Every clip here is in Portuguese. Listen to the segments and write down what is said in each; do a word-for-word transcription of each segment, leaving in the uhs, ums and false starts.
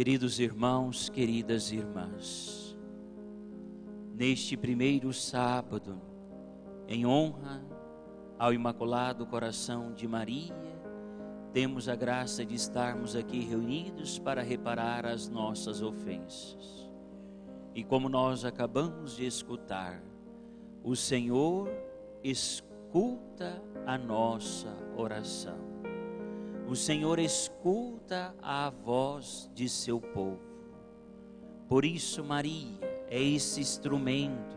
Queridos irmãos, queridas irmãs, neste primeiro sábado, em honra ao Imaculado Coração de Maria, temos a graça de estarmos aqui reunidos para reparar as nossas ofensas. E como nós acabamos de escutar, o Senhor escuta a nossa oração. O Senhor escuta a voz de seu povo. Por isso, Maria é esse instrumento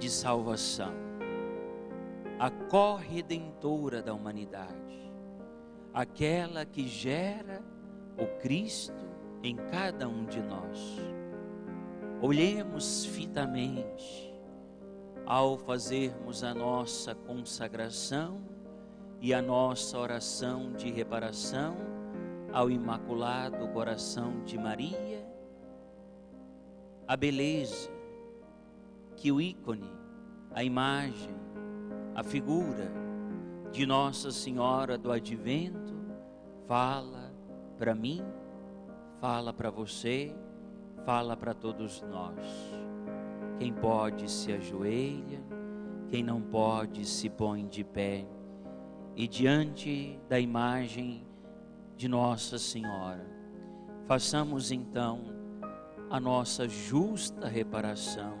de salvação, a corredentora da humanidade, aquela que gera o Cristo em cada um de nós. Olhemos fitamente ao fazermos a nossa consagração e a nossa oração de reparação ao Imaculado Coração de Maria, a beleza que o ícone, a imagem, a figura de Nossa Senhora do Advento fala para mim, fala para você, fala para todos nós. Quem pode se ajoelha, quem não pode se põe de pé. E diante da imagem de Nossa Senhora, façamos então a nossa justa reparação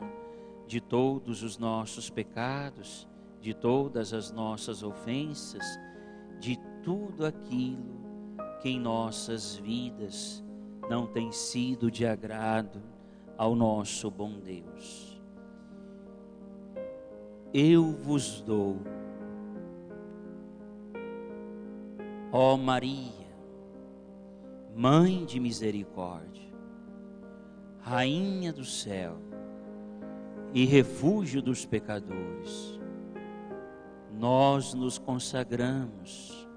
de todos os nossos pecados, de todas as nossas ofensas, de tudo aquilo que em nossas vidas não tem sido de agrado ao nosso bom Deus. Eu vos dou, ó Maria, Mãe de Misericórdia, Rainha do Céu e refúgio dos pecadores, nós nos consagramos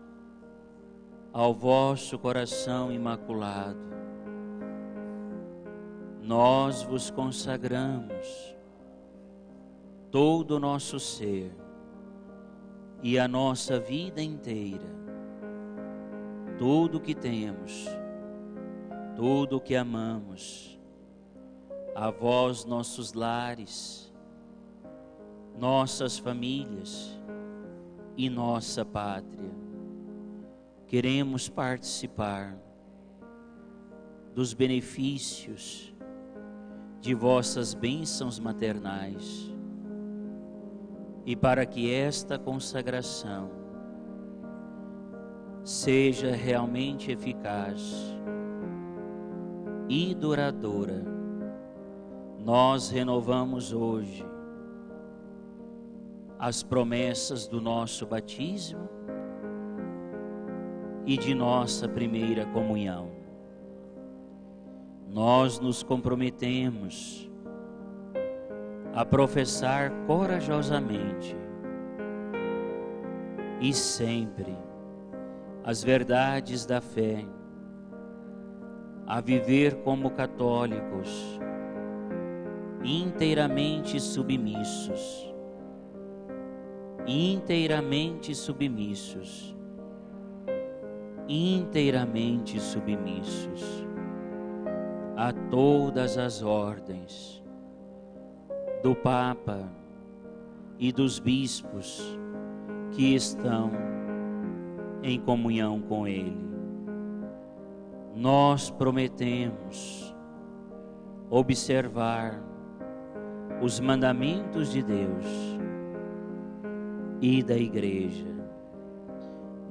ao vosso coração imaculado, nós vos consagramos todo o nosso ser e a nossa vida inteira. Tudo o que temos, tudo o que amamos, a vós nossos lares, nossas famílias e nossa pátria. Queremos participar dos benefícios de vossas bênçãos maternais e para que esta consagração seja realmente eficaz e duradoura, nós renovamos hoje as promessas do nosso batismo e de nossa primeira comunhão. Nós nos comprometemos a professar corajosamente e sempre as verdades da fé, a viver como católicos, inteiramente submissos, inteiramente submissos, inteiramente submissos a todas as ordens do Papa e dos bispos que estão em comunhão com Ele. Nós prometemos observar os mandamentos de Deus e da Igreja.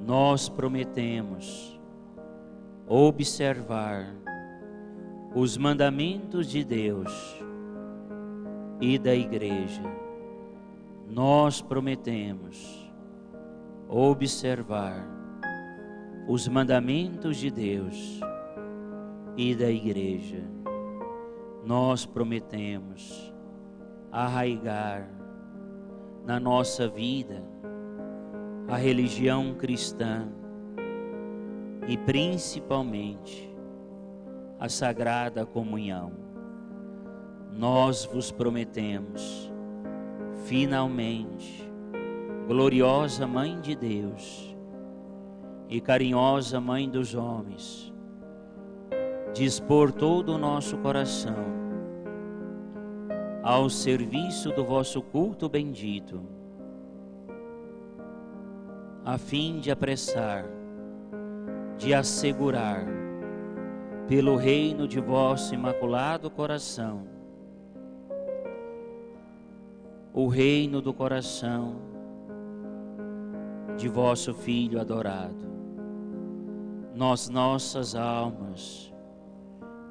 Nós prometemos observar os mandamentos de Deus e da Igreja. Nós prometemos observar os mandamentos de Deus e da Igreja. Nós prometemos arraigar na nossa vida a religião cristã e principalmente a Sagrada Comunhão. Nós vos prometemos, finalmente, gloriosa Mãe de Deus e carinhosa Mãe dos homens, dispor todo o nosso coração ao serviço do vosso culto bendito, a fim de apressar, de assegurar, pelo reino de vosso imaculado coração, o reino do coração de vosso Filho adorado, nas nossas almas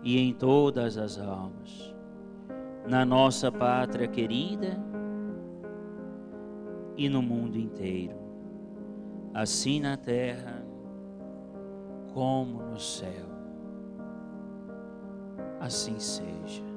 e em todas as almas, na nossa pátria querida e no mundo inteiro, assim na terra como no céu. Assim seja.